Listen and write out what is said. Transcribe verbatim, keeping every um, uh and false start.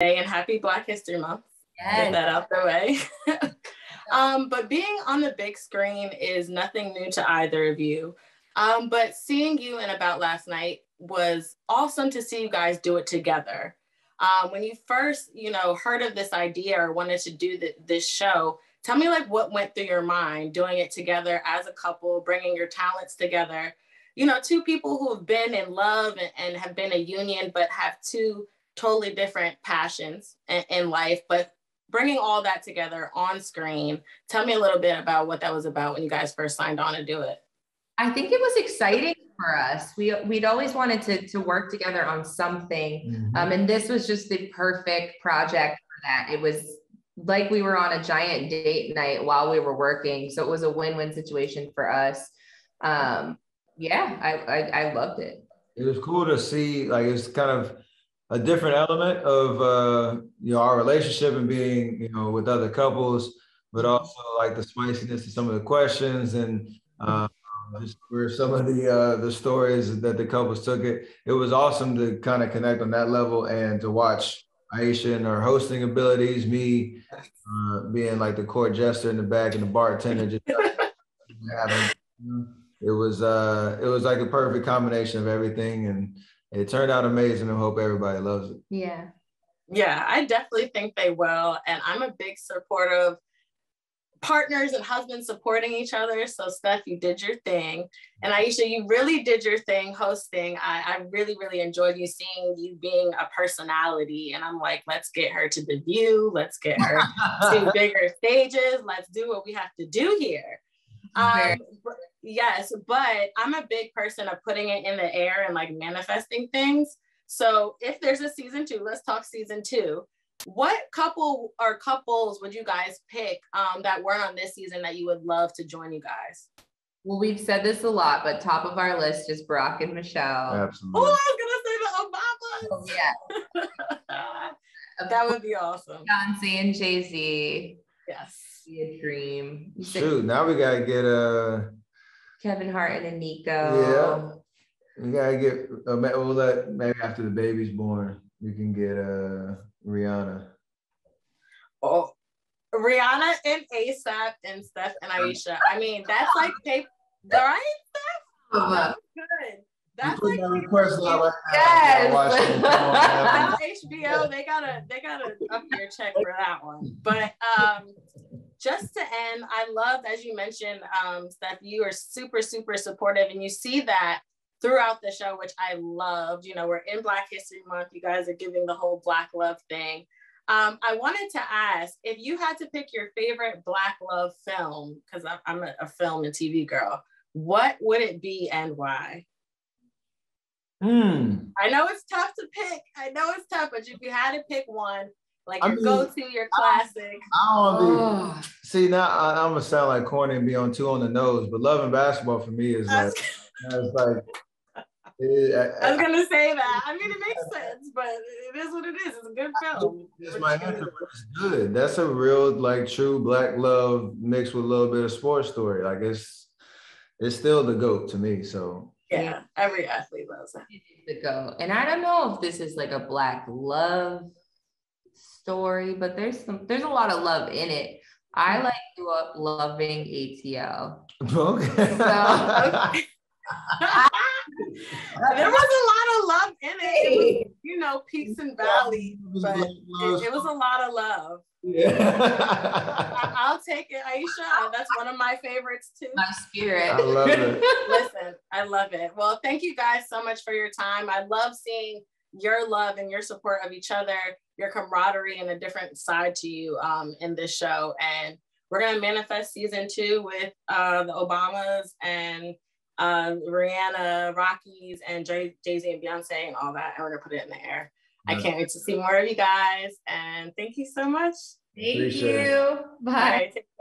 and happy Black History Month. Yes. Get that out the way. um, but being on the big screen is nothing new to either of you. Um, but seeing you in About Last Night was awesome to see you guys do it together. Um, when you first, you know, heard of this idea or wanted to do th this show, tell me like what went through your mind doing it together as a couple, bringing your talents together. You know, two people who have been in love and, and have been a union, but have two totally different passions in, in life, but bringing all that together on screen. Tell me a little bit about what that was about when you guys first signed on to do it. I think it was exciting for us. We, we'd always wanted to, to work together on something. Mm-hmm. um, and this was just the perfect project for that. It was like we were on a giant date night while we were working. So it was a win-win situation for us. Um, yeah, I, I, I loved it. It was cool to see, like, it's kind of a different element of, uh, you know, our relationship and being, you know, with other couples, but also like the spiciness of some of the questions and, um, just where some of the uh, the stories that the couples took it. It was awesome to kind of connect on that level and to watch Ayesha and her hosting abilities, me uh, being like the court jester in the back and the bartender. Just it was uh, it was like a perfect combination of everything, and it turned out amazing. And hope everybody loves it. Yeah, yeah, I definitely think they will, and I'm a big supporter of partners and husbands supporting each other. So Steph, you did your thing. And Ayesha, you really did your thing hosting. I, I really, really enjoyed you seeing you being a personality. And I'm like, let's get her to The View. Let's get her to bigger stages. Let's do what we have to do here. Um, but, yes, but I'm a big person of putting it in the air and like manifesting things. So if there's a season two, let's talk season two. What couple or couples would you guys pick um, that weren't on this season that you would love to join you guys? Well, we've said this a lot, but top of our list is Barack and Michelle. Absolutely. Oh, I was going to say the Obamas. Oh, yeah. That would be awesome. Beyonce and Jay-Z. Yes. Be a dream. Shoot, now we got to get uh... Kevin Hart and Nico. Yeah. We got to get, uh, we'll let, maybe after the baby's born, we can get uh... Rihanna. Oh, Rihanna and ASAP and Steph and Ayesha. I mean, that's like they, right? Steph? Oh, that's good. That's like that yes. On, that's H B O. They gotta, they gotta up your check for that one. But um, just to end, I loved, as you mentioned, um, Steph, you are super, super supportive, and you see that throughout the show, which I loved. You know, we're in Black History Month. You guys are giving the whole Black love thing. Um, I wanted to ask, if you had to pick your favorite Black love film, because I'm, I'm a, a film and T V girl, what would it be and why? Mm. I know it's tough to pick. I know it's tough, but if you had to pick one, like your go-to, your classic. I don't oh. do, see, now I, I'm going to sound like corny and be on two on the nose, but Love and Basketball for me is like, I was like, It, I, I was gonna say that. I mean, it makes sense, but it is what it is. It's a good film. It's my answer, but it's good. That's a real, like, true Black love mixed with a little bit of sports story. Like, it's it's still the GOAT to me. So yeah, every athlete loves that. The GOAT. And I don't know if this is like a Black love story, but there's some there's a lot of love in it. I like grew up loving A T L. Okay. So, okay. There was a lot of love in it. It was, you know, peaks and valleys, but it, it was a lot of love. Yeah. I'll take it, Ayesha. That's one of my favorites too. My spirit. I love it. Listen, I love it. Well, thank you guys so much for your time. I love seeing your love and your support of each other, your camaraderie, and a different side to you um, in this show. And we're gonna manifest season two with uh, the Obamas and Uh, Rihanna, Rockies, and Jay-Z and Beyonce and all that. I'm gonna put it in the air. Nice. I can't wait to see more of you guys. And thank you so much. Thank Appreciate you. It. Bye.